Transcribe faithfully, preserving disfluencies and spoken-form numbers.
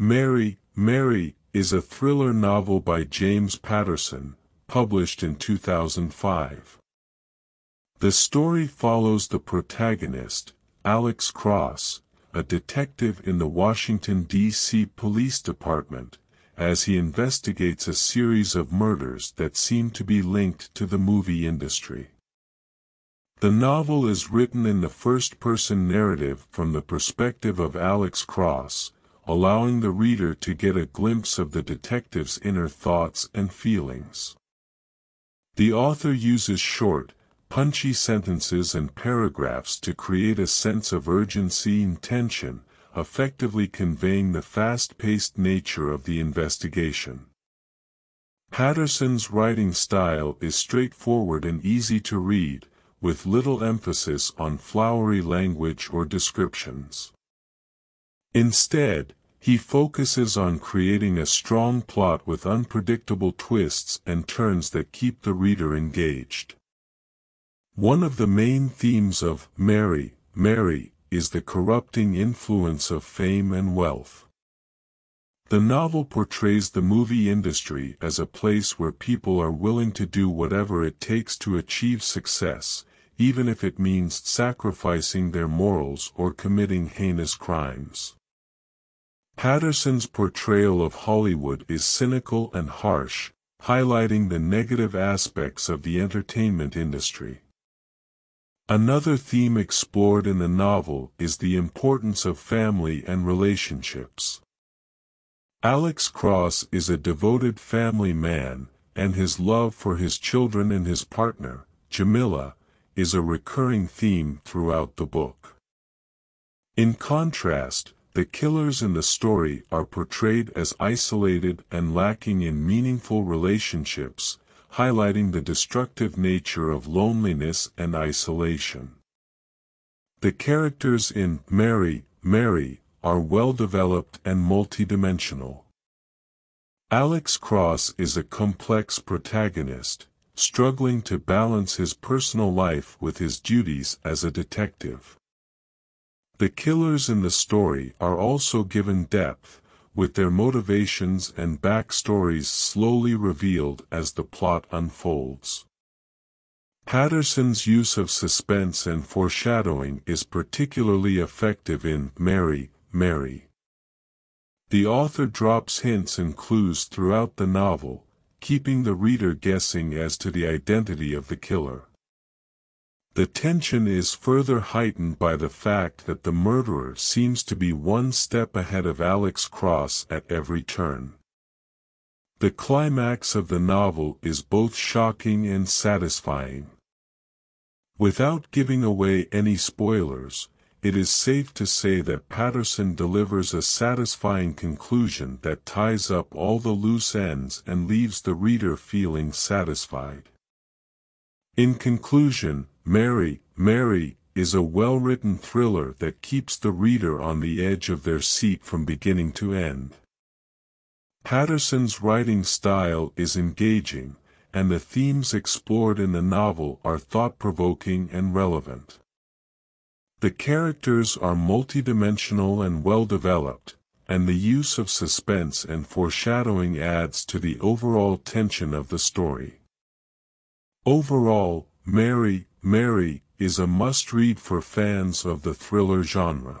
Mary, Mary, is a thriller novel by James Patterson, published in two thousand five. The story follows the protagonist, Alex Cross, a detective in the Washington, D C Police Department, as he investigates a series of murders that seem to be linked to the movie industry. The novel is written in the first-person narrative from the perspective of Alex Cross, allowing the reader to get a glimpse of the detective's inner thoughts and feelings. The author uses short, punchy sentences and paragraphs to create a sense of urgency and tension, effectively conveying the fast-paced nature of the investigation. Patterson's writing style is straightforward and easy to read, with little emphasis on flowery language or descriptions. Instead, he focuses on creating a strong plot with unpredictable twists and turns that keep the reader engaged. One of the main themes of Mary, Mary, is the corrupting influence of fame and wealth. The novel portrays the movie industry as a place where people are willing to do whatever it takes to achieve success, even if it means sacrificing their morals or committing heinous crimes. Patterson's portrayal of Hollywood is cynical and harsh, highlighting the negative aspects of the entertainment industry. Another theme explored in the novel is the importance of family and relationships. Alex Cross is a devoted family man, and his love for his children and his partner, Jamilla, is a recurring theme throughout the book. In contrast, the killers in the story are portrayed as isolated and lacking in meaningful relationships, highlighting the destructive nature of loneliness and isolation. The characters in Mary, Mary are well-developed and multidimensional. Alex Cross is a complex protagonist, struggling to balance his personal life with his duties as a detective. The killers in the story are also given depth, with their motivations and backstories slowly revealed as the plot unfolds. Patterson's use of suspense and foreshadowing is particularly effective in Mary, Mary. The author drops hints and clues throughout the novel, keeping the reader guessing as to the identity of the killer. The tension is further heightened by the fact that the murderer seems to be one step ahead of Alex Cross at every turn. The climax of the novel is both shocking and satisfying. Without giving away any spoilers, it is safe to say that Patterson delivers a satisfying conclusion that ties up all the loose ends and leaves the reader feeling satisfied. In conclusion, Mary, Mary, is a well-written thriller that keeps the reader on the edge of their seat from beginning to end. Patterson's writing style is engaging, and the themes explored in the novel are thought-provoking and relevant. The characters are multidimensional and well-developed, and the use of suspense and foreshadowing adds to the overall tension of the story. Overall, Mary, Mary, is a must-read for fans of the thriller genre.